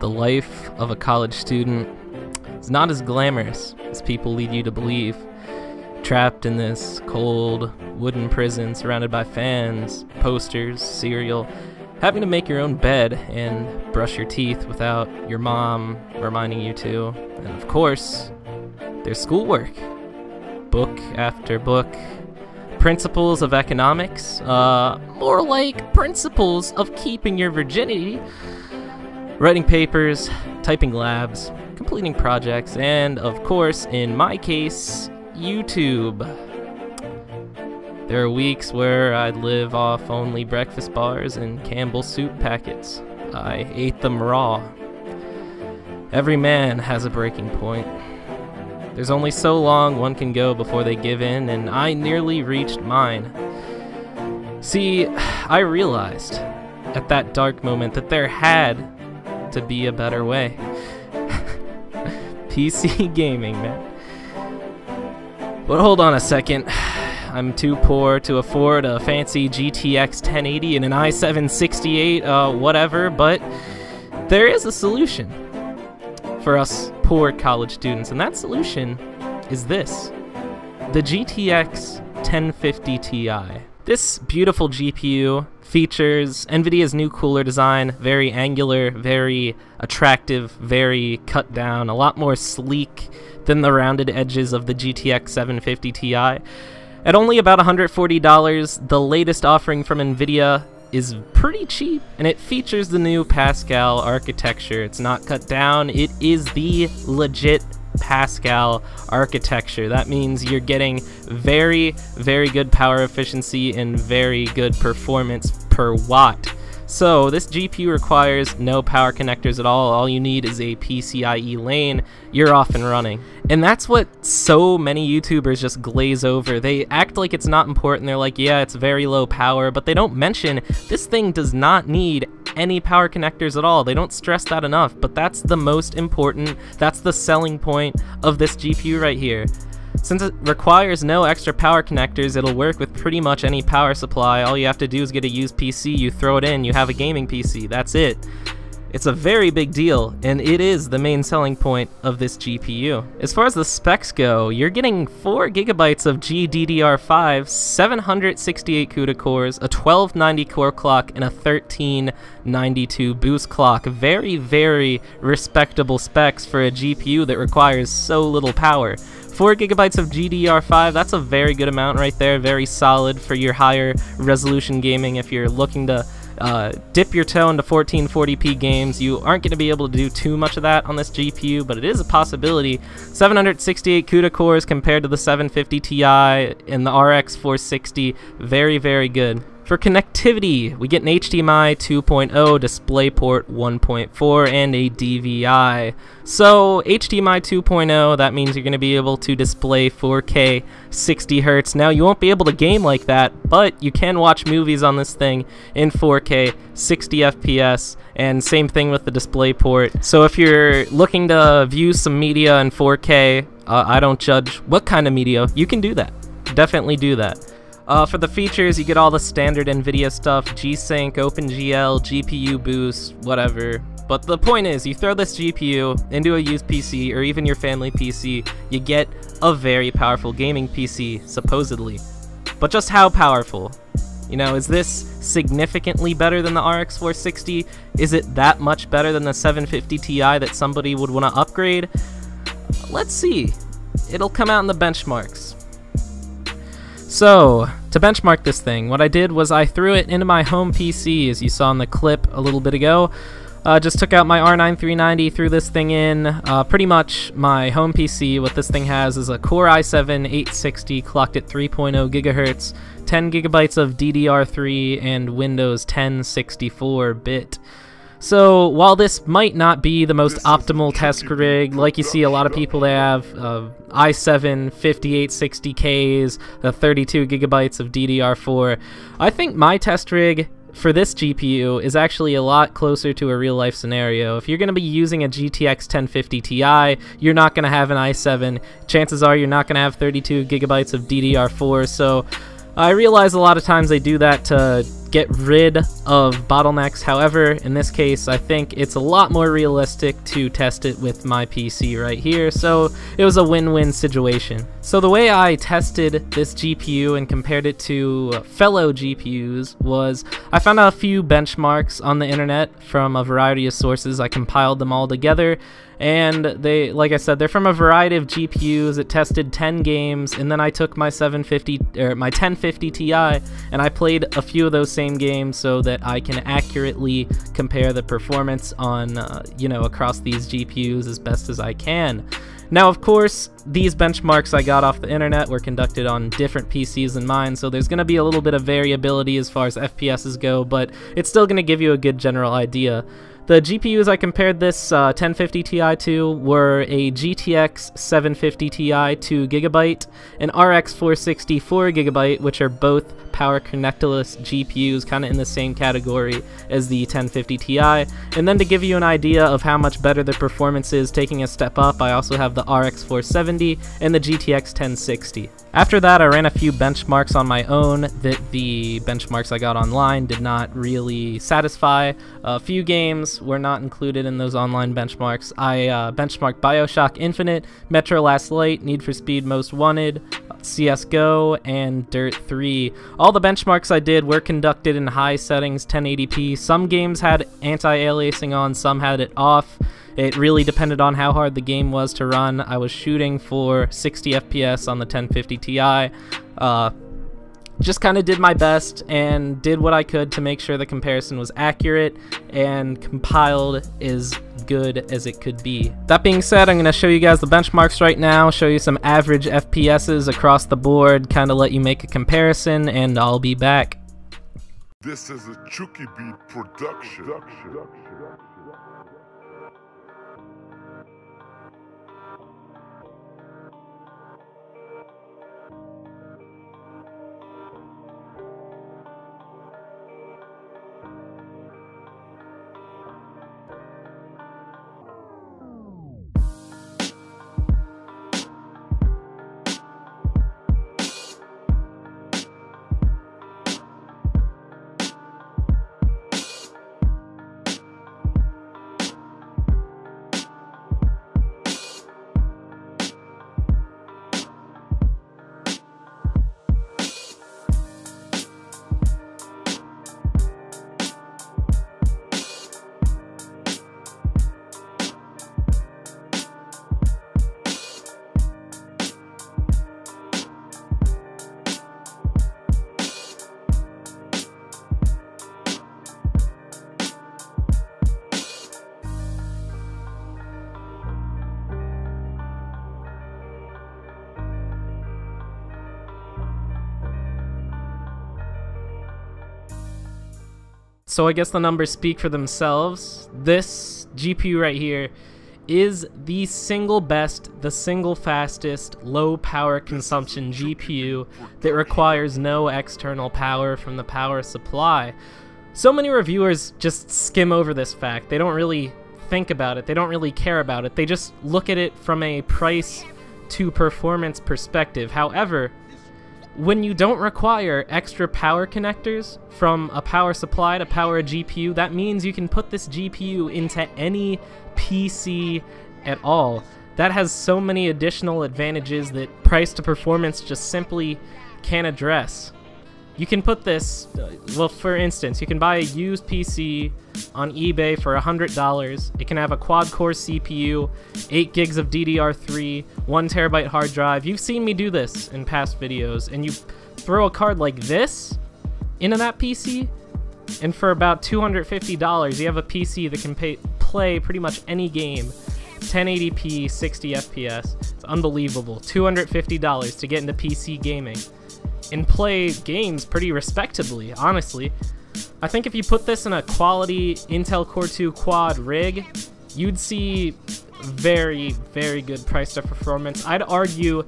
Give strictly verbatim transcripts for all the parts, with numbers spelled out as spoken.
The life of a college student is not as glamorous as people lead you to believe. Trapped in this cold, wooden prison, surrounded by fans, posters, cereal, having to make your own bed and brush your teeth without your mom reminding you to, and of course, there's schoolwork. Book after book. Principles of economics, uh, more like principles of keeping your virginity. Writing papers, typing labs, completing projects, and of course, in my case, YouTube. There are weeks where I'd live off only breakfast bars and Campbell's soup packets. I ate them raw. Every man has a breaking point. There's only so long one can go before they give in, and I nearly reached mine. See, I realized at that dark moment that there had to be a better way. P C gaming, man. But hold on a second. I'm too poor to afford a fancy G T X ten eighty and an i seven sixty-eight, uh, whatever, but there is a solution for us poor college students, and that solution is this: the G T X ten fifty T I. This beautiful G P U features NVIDIA's new cooler design, very angular, very attractive, very cut down, a lot more sleek than the rounded edges of the G T X seven fifty T I. At only about one hundred forty dollars, the latest offering from NVIDIA is pretty cheap, and it features the new Pascal architecture. It's not cut down, it is the legit Pascal architecture. That means you're getting very, very good power efficiency and very good performance per watt. So this G P U requires no power connectors at all. All you need is a P C I E lane, you're off and running. And that's what so many YouTubers just glaze over. They act like it's not important. They're like, yeah, it's very low power, but they don't mention this thing does not need any power connectors at all. They don't stress that enough, but that's the most important, that's the selling point of this G P U right here. Since it requires no extra power connectors, it'll work with pretty much any power supply. All you have to do is get a used P C, you throw it in, you have a gaming P C, that's it. It's a very big deal, and it is the main selling point of this G P U. As far as the specs go, you're getting four gigabytes of G D D R five, seven hundred sixty-eight CUDA cores, a twelve ninety core clock, and a thirteen ninety-two boost clock. Very, very respectable specs for a G P U that requires so little power. four gigabytes of G D D R five, that's a very good amount right there, very solid for your higher resolution gaming. If you're looking to uh, dip your toe into fourteen forty p games, you aren't going to be able to do too much of that on this G P U, but it is a possibility. seven hundred sixty-eight CUDA cores compared to the seven fifty T I and the R X four sixty, very, very good. For connectivity, we get an H D M I two point oh, DisplayPort one point four, and a D V I. So H D M I two point oh, that means you're going to be able to display four K sixty hertz. Now, you won't be able to game like that, but you can watch movies on this thing in four K sixty F P S, and same thing with the DisplayPort. So if you're looking to view some media in four K, uh, I don't judge what kind of media, you can do that. Definitely do that. Uh, for the features, you get all the standard NVIDIA stuff, G-Sync, OpenGL, G P U boost, whatever. But the point is, you throw this G P U into a used P C or even your family P C, you get a very powerful gaming P C, supposedly. But just how powerful? You know, is this significantly better than the R X four sixty? Is it that much better than the seven fifty T I that somebody would want to upgrade? Let's see. It'll come out in the benchmarks. So, to benchmark this thing, what I did was I threw it into my home P C, as you saw in the clip a little bit ago. Uh, just took out my R nine three ninety, threw this thing in. Uh, pretty much my home P C, what this thing has is a Core i seven eight sixty, clocked at three point oh gigahertz, ten gigabytes of D D R three, and Windows ten sixty-four bit. So, while this might not be the most optimal test rig, like you see a lot of people they have, uh, i seven fifty-eight sixty Ks, the thirty-two gigabytes of D D R four, I think my test rig for this G P U is actually a lot closer to a real life scenario. If you're going to be using a G T X ten fifty T I, you're not going to have an i seven. Chances are you're not going to have thirty-two gigabytes of D D R four, so I realize a lot of times they do that to get rid of bottlenecks. However, in this case, I think it's a lot more realistic to test it with my P C right here, so it was a win-win situation. So the way I tested this G P U and compared it to fellow G P Us was I found out a few benchmarks on the internet from a variety of sources. I compiled them all together, and they, like I said, they're from a variety of G P Us. It tested ten games, and then I took my seven fifty or my ten fifty T I and I played a few of those same games so that I can accurately compare the performance on uh, you know, across these G P Us as best as I can. Now, of course, these benchmarks I got off the internet were conducted on different P Cs than mine, so there's going to be a little bit of variability as far as F P Ses go, but it's still going to give you a good general idea. The G P Us I compared this uh, ten fifty T I to were a G T X seven fifty T I two gigabyte and R X four sixty four gigabyte, which are both power connectorless G P Us, kind of in the same category as the ten fifty T I. And then to give you an idea of how much better the performance is taking a step up, I also have the R X four seventy and the G T X ten sixty. After that, I ran a few benchmarks on my own that the benchmarks I got online did not really satisfy. A few games were not included in those online benchmarks. I uh, benchmarked Bioshock Infinite, Metro Last Light, Need for Speed Most Wanted, C S G O, and Dirt three. All the benchmarks I did were conducted in high settings, ten eighty p. Some games had anti-aliasing on, some had it off. It really depended on how hard the game was to run. I was shooting for sixty F P S on the ten fifty T I. Uh, just kind of did my best and did what I could to make sure the comparison was accurate and compiled is good as it could be. That being said, I'm going to show you guys the benchmarks right now, show you some average F P Ses across the board, kind of let you make a comparison, and I'll be back. This is a Chucky Beat production. production. So I guess the numbers speak for themselves. This G P U right here is the single best, the single fastest, low power consumption G P U that requires no external power from the power supply. So many reviewers just skim over this fact. They don't really think about it. They don't really care about it. They just look at it from a price to performance perspective. However, when you don't require extra power connectors from a power supply to power a G P U, that means you can put this G P U into any P C at all. That has so many additional advantages that price to performance just simply can't address. You can put this, well, for instance, you can buy a used P C on eBay for one hundred dollars. It can have a quad-core C P U, eight gigs of D D R three, one terabyte hard drive. You've seen me do this in past videos, and you throw a card like this into that P C, and for about two hundred fifty dollars, you have a P C that can pay, play pretty much any game, ten eighty p, sixty F P S. It's unbelievable. two hundred fifty dollars to get into P C gaming and play games pretty respectably, honestly. I think if you put this in a quality Intel Core two Quad rig, you'd see very, very good price to performance. I'd argue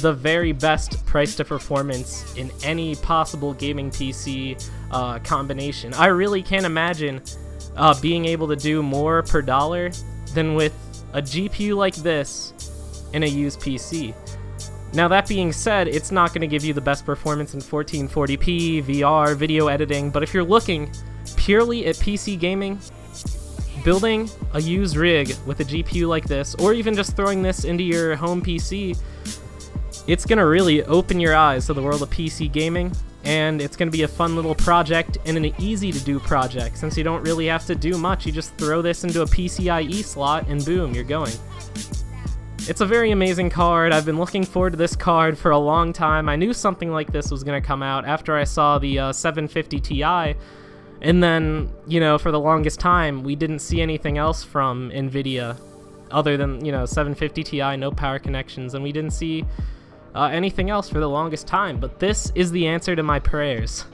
the very best price to performance in any possible gaming P C uh, combination. I really can't imagine uh, being able to do more per dollar than with a G P U like this in a used P C. Now that being said, it's not going to give you the best performance in fourteen forty p, V R, video editing, but if you're looking purely at P C gaming, building a used rig with a G P U like this, or even just throwing this into your home P C, it's going to really open your eyes to the world of P C gaming, and it's going to be a fun little project and an easy to do project since you don't really have to do much. You just throw this into a P C I E slot and boom, you're going. It's a very amazing card. I've been looking forward to this card for a long time. I knew something like this was going to come out after I saw the uh, seven fifty T I, and then, you know, for the longest time, we didn't see anything else from NVIDIA other than, you know, seven fifty T I, no power connections, and we didn't see uh, anything else for the longest time, but this is the answer to my prayers.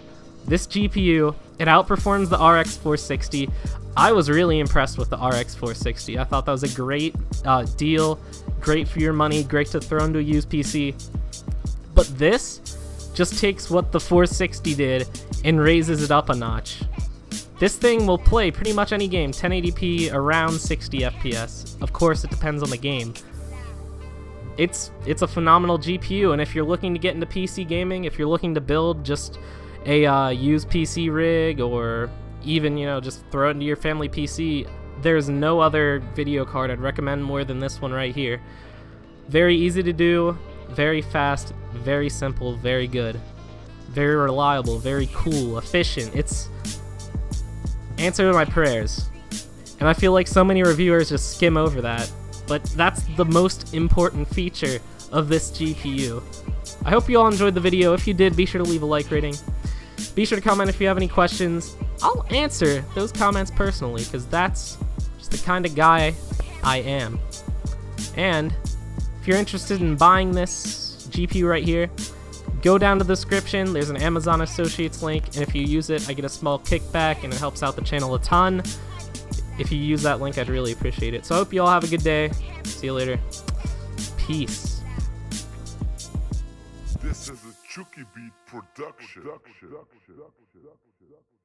This G P U, it outperforms the R X four sixty. I was really impressed with the R X four sixty. I thought that was a great uh, deal, great for your money, great to throw into a used P C. But this just takes what the four sixty did and raises it up a notch. This thing will play pretty much any game, ten eighty p, around sixty F P S. Of course, it depends on the game. It's, it's a phenomenal G P U, and if you're looking to get into P C gaming, if you're looking to build just a uh, used P C rig, or even, you know, just throw it into your family P C, there's no other video card I'd recommend more than this one right here. Very easy to do, very fast, very simple, very good, very reliable, very cool, efficient. It's answer to my prayers, and I feel like so many reviewers just skim over that, but that's the most important feature of this G P U. I hope you all enjoyed the video. If you did, be sure to leave a like rating. Be sure to comment if you have any questions. I'll answer those comments personally, because that's just the kind of guy I am. And if you're interested in buying this G P U right here, go down to the description. There's an Amazon Associates link, and if you use it, I get a small kickback, and it helps out the channel a ton. If you use that link, I'd really appreciate it. So I hope you all have a good day. See you later. Peace. This is a Chucky Beat production. production. production. production. production. production.